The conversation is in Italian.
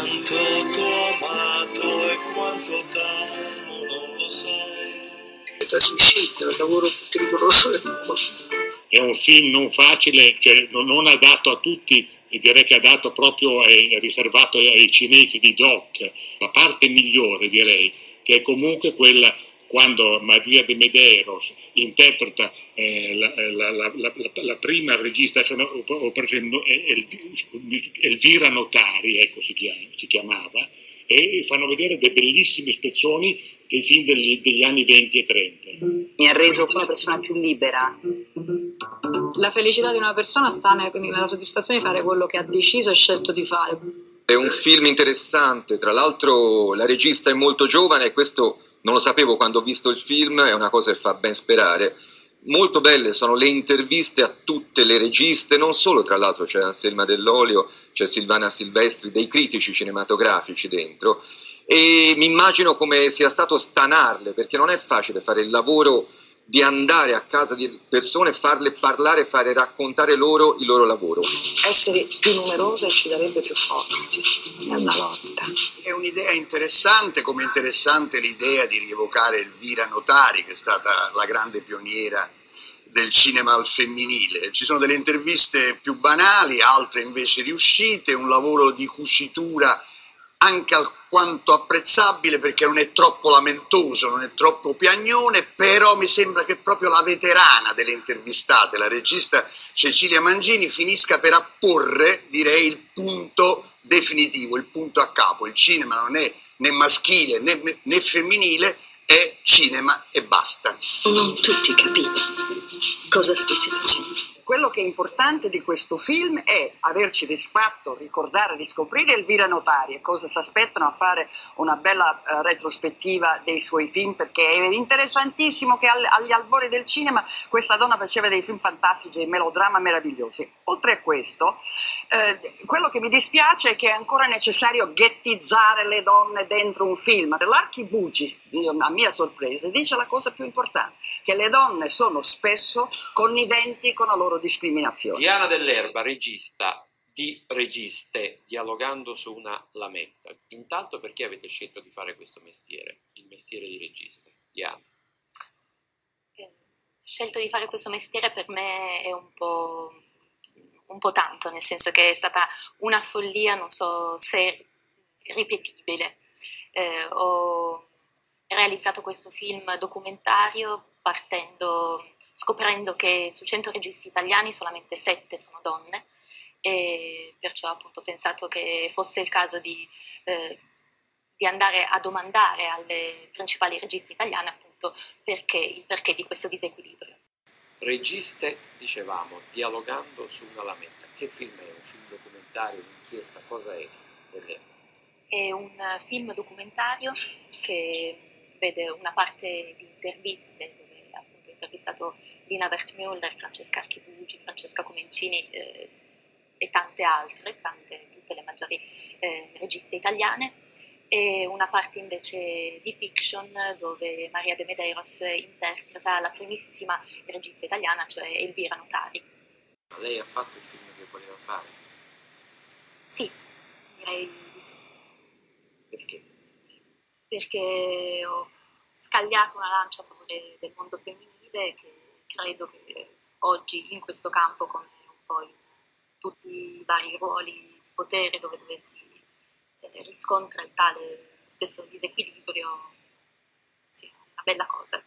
quanto t'ho amato e quanto t'amo, non lo sai. La suscita, il lavoro più rigoroso del mondo. È un film non facile, cioè non adatto a tutti, e direi che adatto proprio, è riservato ai cinesi di Doc. La parte migliore, direi, che è comunque quella quando Maria de Medeiros interpreta la prima regista, cioè, o per esempio Elvira Notari, ecco, si chiamava, e fanno vedere dei bellissimi spezzoni dei film degli anni 20 e 30. Mi ha reso una persona più libera. La felicità di una persona sta nella soddisfazione di fare quello che ha deciso e scelto di fare. È un film interessante, tra l'altro la regista è molto giovane e questo... non lo sapevo quando ho visto il film, è una cosa che fa ben sperare. Molto belle sono le interviste a tutte le registe, non solo, tra l'altro c'è Anselma dell'Olio, c'è Silvana Silvestri, dei critici cinematografici dentro, e mi immagino come sia stato stanarle, perché non è facile fare il lavoro di andare a casa di persone, farle parlare, fare raccontare loro il loro lavoro. Essere più numerose ci darebbe più forza, è una lotta. È un'idea interessante, come interessante l'idea di rievocare Elvira Notari, che è stata la grande pioniera del cinema al femminile. Ci sono delle interviste più banali, altre invece riuscite, un lavoro di cucitura anche alquanto apprezzabile, perché non è troppo lamentoso, non è troppo piagnone, però mi sembra che proprio la veterana delle intervistate, la regista Cecilia Mangini, finisca per apporre, direi, il punto definitivo, il punto a capo. Il cinema non è né maschile né femminile, è cinema e basta. Non tutti capivano cosa stessi facendo. Quello che è importante di questo film è averci fatto ricordare, riscoprire Elvira Notari e cosa si aspettano a fare una bella retrospettiva dei suoi film, perché è interessantissimo che agli albori del cinema questa donna faceva dei film fantastici, dei melodramma meravigliosi. Oltre a questo, quello che mi dispiace è che è ancora necessario ghettizzare le donne dentro un film. L'Archibugi, a mia sorpresa, dice la cosa più importante, che le donne sono spesso conniventi con la loro discriminazione. Diana Dell'Erba, regista di registe, dialogando su una lamenta. Intanto, perché avete scelto di fare questo mestiere, il mestiere di regista? Diana. Scelto di fare questo mestiere per me è un po' tanto, nel senso che è stata una follia, non so se ripetibile. Ho realizzato questo film documentario scoprendo che su 100 registi italiani solamente 7 sono donne, e perciò appunto ho pensato che fosse il caso di andare a domandare alle principali registe italiane appunto il perché di questo disequilibrio. Registe, dicevamo, dialogando su una lamenta. Che film è? Un film documentario, un'inchiesta? Cosa è? È un film documentario che vede una parte di interviste dove appunto intervistato Lina Wertmüller, Francesca Archibugi, Francesca Comencini e tante altre, tutte le maggiori registe italiane, e una parte invece di fiction dove Maria de Medeiros interpreta la primissima regista italiana, cioè Elvira Notari. Ma lei ha fatto il film che voleva fare? Sì, direi di sì. Perché? Perché ho scagliato una lancia a favore del mondo femminile, che credo che oggi in questo campo, come un po' in tutti i vari ruoli di potere dove si riscontra il tale stesso disequilibrio, sì, è una bella cosa.